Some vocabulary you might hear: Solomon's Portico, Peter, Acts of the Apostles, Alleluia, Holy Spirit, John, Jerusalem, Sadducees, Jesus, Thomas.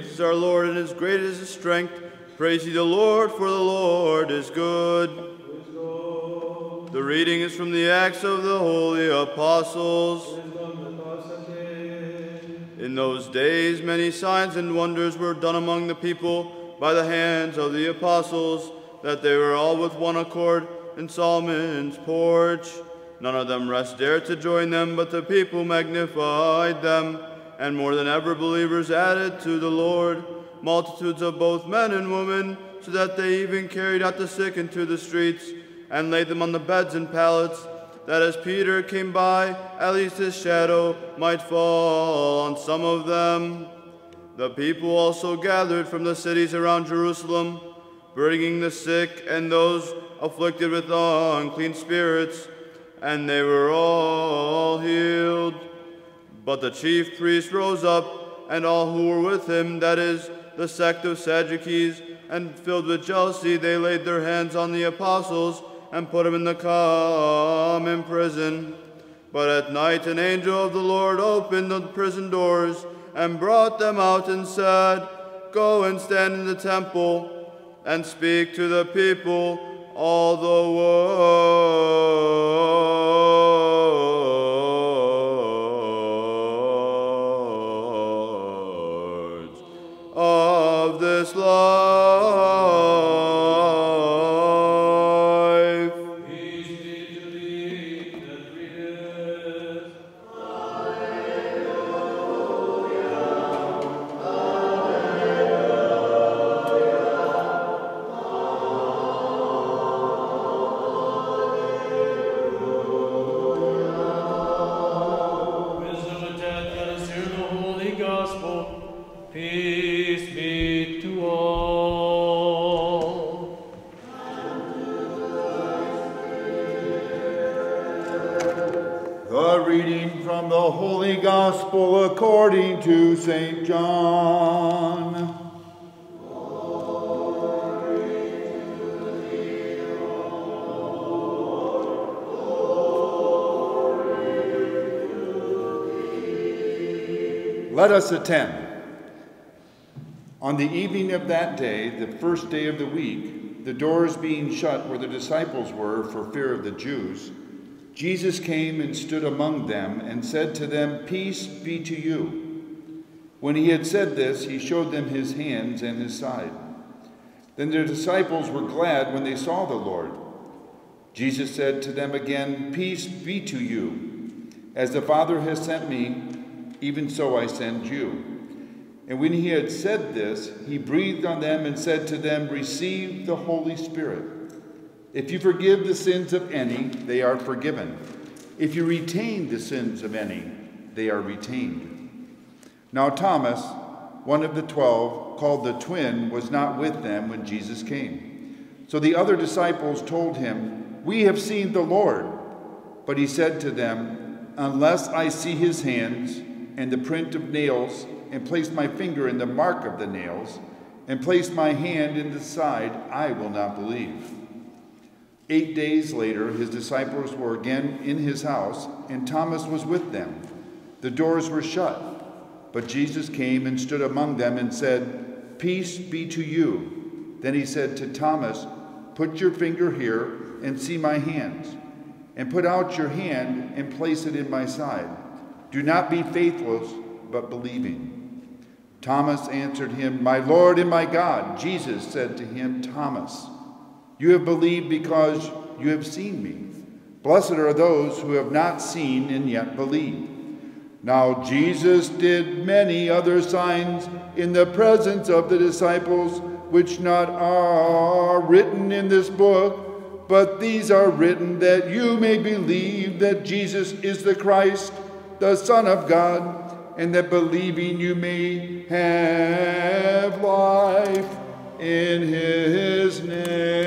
Great is our Lord, and his great is his strength. Praise ye the Lord, for the Lord is good. The reading is from the Acts of the Holy Apostles. In those days, many signs and wonders were done among the people by the hands of the apostles, that they were all with one accord in Solomon's porch. None of them rest dared to join them, but the people magnified them, and more than ever believers added to the Lord multitudes of both men and women, so that they even carried out the sick into the streets, and laid them on the beds and pallets, that as Peter came by, at least his shadow might fall on some of them. The people also gathered from the cities around Jerusalem, bringing the sick and those afflicted with unclean spirits, and they were all healed. But the chief priest rose up, and all who were with him, that is, the sect of Sadducees, and filled with jealousy, they laid their hands on the apostles and put them in the common prison. But at night an angel of the Lord opened the prison doors and brought them out and said, "Go and stand in the temple and speak to the people all the words of this life." Peace be to thee that readest. Alleluia, alleluia, alleluia. Wisdom and death, let us hear the holy gospel. Peace be to all. Reading from the Holy Gospel according to St. John. Glory to thee, O Lord. Glory to thee. Let us attend. On the evening of that day, the first day of the week, the doors being shut where the disciples were for fear of the Jews, Jesus came and stood among them and said to them, "Peace be to you." When he had said this, he showed them his hands and his side. Then their disciples were glad when they saw the Lord. Jesus said to them again, "Peace be to you. As the Father has sent me, even so I send you." And when he had said this, he breathed on them and said to them, "Receive the Holy Spirit. If you forgive the sins of any, they are forgiven. If you retain the sins of any, they are retained." Now Thomas, one of the 12, called the twin, was not with them when Jesus came. So the other disciples told him, "We have seen the Lord." But he said to them, "Unless I see his hands and the print of nails, and place my finger in the mark of the nails, and place my hand in the side, I will not believe." 8 days later, his disciples were again in his house, and Thomas was with them. The doors were shut, but Jesus came and stood among them and said, "Peace be to you." Then he said to Thomas, "Put your finger here and see my hands, and put out your hand and place it in my side. Do not be faithless, but believing." Thomas answered him, "My Lord and my God." Jesus said to him, "Thomas, you have believed because you have seen me. Blessed are those who have not seen and yet believe." Now Jesus did many other signs in the presence of the disciples, which not are written in this book, but these are written that you may believe that Jesus is the Christ, the Son of God, and that believing you may have life in his name.